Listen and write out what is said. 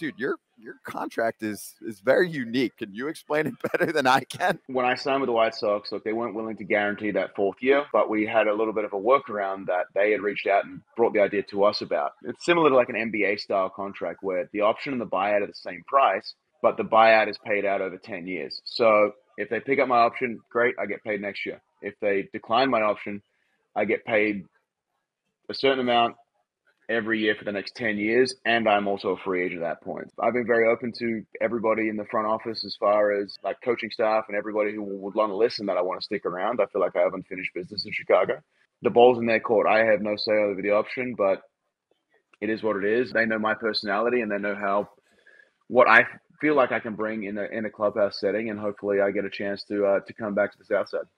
dude, your contract is very unique. Can you explain it better than I can? When I signed with the White Sox, look, they weren't willing to guarantee that fourth year, but we had a little bit of a workaround that they had reached out and brought the idea to us about. It's similar to like an NBA style contract where the option and the buyout are the same price, but the buyout is paid out over 10 years. So if they pick up my option, great, I get paid next year. If they decline my option, I get paid a certain amount every year for the next 10 years, and I'm also a free agent at that point. I've been very open to everybody in the front office as far as like coaching staff and everybody who would want to listen that I want to stick around. I feel like I have unfinished business in Chicago. The ball's in their court. I have no say over the option, but it is what it is. They know my personality and they know what I feel like I can bring in a clubhouse setting, and hopefully I get a chance to come back to the South Side.